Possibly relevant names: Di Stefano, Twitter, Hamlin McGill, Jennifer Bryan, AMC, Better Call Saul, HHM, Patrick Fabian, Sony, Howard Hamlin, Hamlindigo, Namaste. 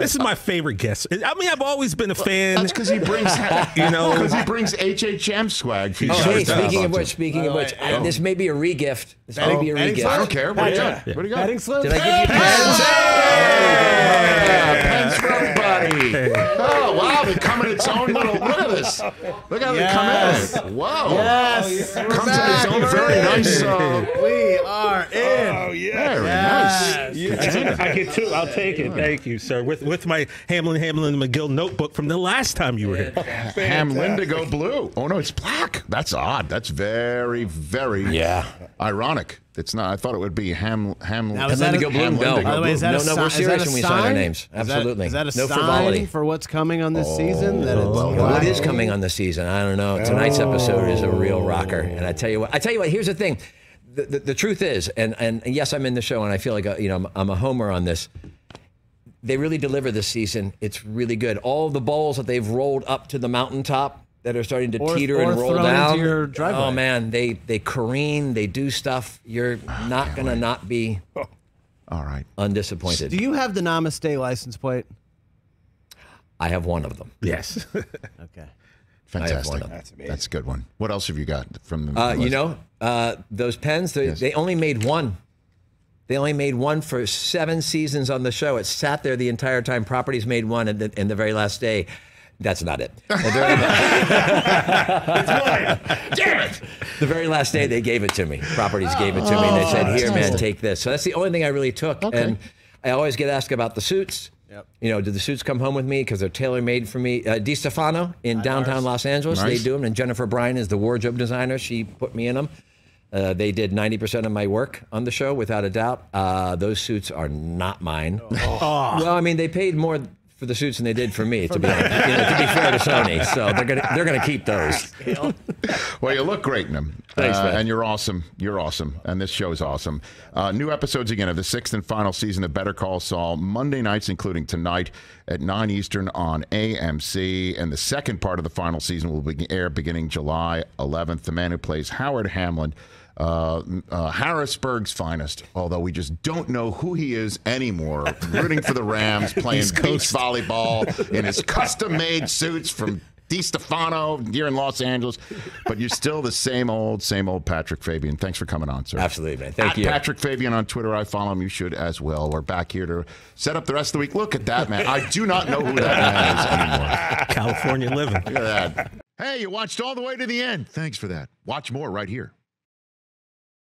This is my favorite guest. I mean, I've always been a fan. That's because he brings, you know, because he brings HHM swag. Oh, hey, speaking of which, this may be a regift. This may be a regift. I don't care. What do you got? Did I give you pens? Pens for everybody. Oh wow, they come in its own little. Look at this. Look how they come in. Wow. Yes. Comes in its own very nice. We are in. Oh yeah. Very nice. I get two. I'll take it. Thank you, sir. With my Hamlin McGill notebook from the last time you were here. Hamlindigo blue. Oh no, it's black. That's odd. That's very, very ironic. It's not. I thought it would be Hamlin. Hamlindigo blue. No, we're serious when we sign our names. Absolutely. Is that a sign for what's coming on this season? What is coming on the season? I don't know. Tonight's episode is a real rocker, and I tell you what. Here's the thing. The truth is, and yes, I'm in the show, and I feel like I'm a homer on this. They really deliver this season. It's really good. All the balls that they've rolled up to the mountaintop that are starting to teeter and roll down. Into your driveway. Oh man, they careen. They do stuff. You're not gonna not be. All right. Undisappointed. Do you have the Namaste license plate? I have one of them. Yes. Okay. Fantastic. That's a good one. What else have you got from the list? You know, those pens, they only made one. They only made one for 7 seasons on the show. It sat there the entire time. Properties made one, and the very last day, that's not it. Damn it! The very last day, they gave it to me. Properties gave it to me, and they said, "Here, man, take this." So that's the only thing I really took. Okay. And I always get asked about the suits. Yep. You know, did the suits come home with me because they're tailor-made for me? Di Stefano in downtown Los Angeles, they do them, and Jennifer Bryan is the wardrobe designer. She put me in them. They did 90% of my work on the show, without a doubt. Those suits are not mine. Oh. Well, I mean, they paid more for the suits than they did for me, to be honest, to be fair to Sony. So they're gonna keep those. Well, you look great in them. Thanks, man. And you're awesome. You're awesome. And this show is awesome. New episodes again of the 6th and final season of Better Call Saul, Monday nights, including tonight at 9 Eastern on AMC. And the second part of the final season will be aired beginning July 11th. The man who plays Howard Hamlin, Harrisburg's finest, although we just don't know who he is anymore, rooting for the Rams, playing beach volleyball in his custom-made suits from Di Stefano here in Los Angeles. But you're still the same old Patrick Fabian. Thanks for coming on, sir. Absolutely, man. Thank you. Patrick Fabian on Twitter. I follow him. You should as well. We're back here to set up the rest of the week. Look at that, man. I do not know who that man is anymore. California living. Look at that. Hey, you watched all the way to the end. Thanks for that. Watch more right here.